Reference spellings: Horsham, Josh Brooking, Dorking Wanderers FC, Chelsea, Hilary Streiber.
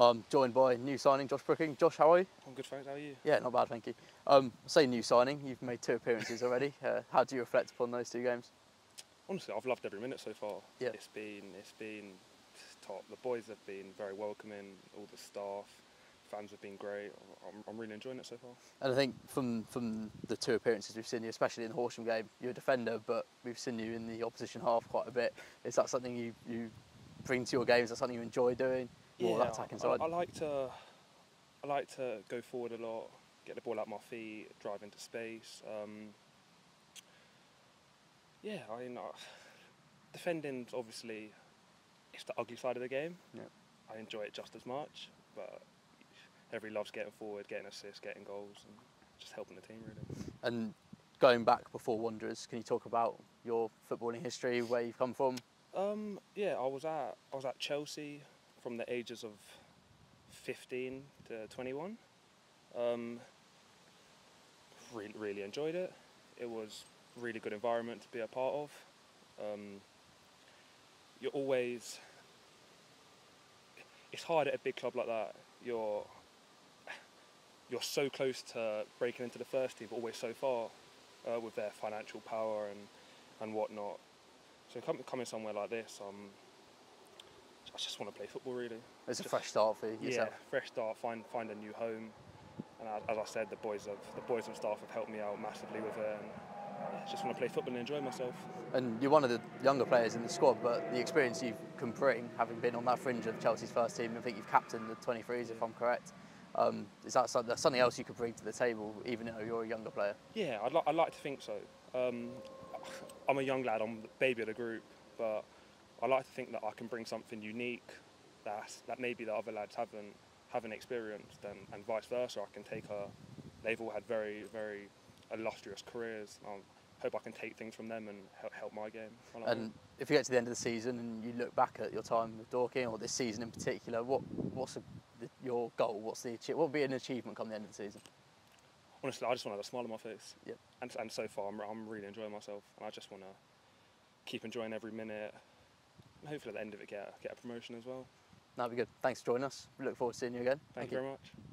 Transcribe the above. I'm joined by new signing Josh Brooking. Josh, how are you? I'm good, thanks. How are you? Yeah, not bad, thank you. Say new signing, you've made 2 appearances already. How do you reflect upon those 2 games? Honestly, I've loved every minute so far. Yeah. It's been top. The boys have been very welcoming, all the staff, fans have been great. I'm really enjoying it so far. And I think from the 2 appearances we've seen you, especially in the Horsham game, you're a defender, but we've seen you in the opposition half quite a bit. Is that something you bring to your games? Is that something you enjoy doing? More that attacking side? I like to go forward a lot, get the ball out my feet, drive into space. Defending's obviously, it's the ugly side of the game. Yeah. I enjoy it just as much, but everybody loves getting forward, getting assists, getting goals, and just helping the team really. And going back before Wanderers, can you talk about your footballing history, where you've come from? I was at Chelsea from the ages of 15 to 21. Really enjoyed it. It was really good environment to be a part of. It's hard at a big club like that. You're so close to breaking into the first team, but always so far with their financial power and whatnot. So coming somewhere like this, I just want to play football really. It's a fresh start for yourself. Yeah, fresh start. Find a new home. And as I said, the boys and staff have helped me out massively with it. And I just want to play football and enjoy myself. And you're one of the younger players in the squad, but the experience you can bring, having been on that fringe of Chelsea's first team, I think you've captained the 23s, if I'm correct. Is that something else you could bring to the table, even though you're a younger player? Yeah, I'd like to think so. I'm a young lad, I'm the baby of the group, but I like to think that I can bring something unique that maybe the other lads haven't experienced, and vice versa. I can they've all had very, very illustrious careers. I hope I can take things from them and help my game. And if you get to the end of the season and you look back at your time with Dorking, or this season in particular, what's your goal? What would be an achievement come the end of the season? Honestly, I just want to have a smile on my face. Yep. And so far, I'm really enjoying myself, and I just want to keep enjoying every minute. Hopefully at the end of it get a promotion as well. That'd be good. Thanks for joining us. We look forward to seeing you again. Thank you very much.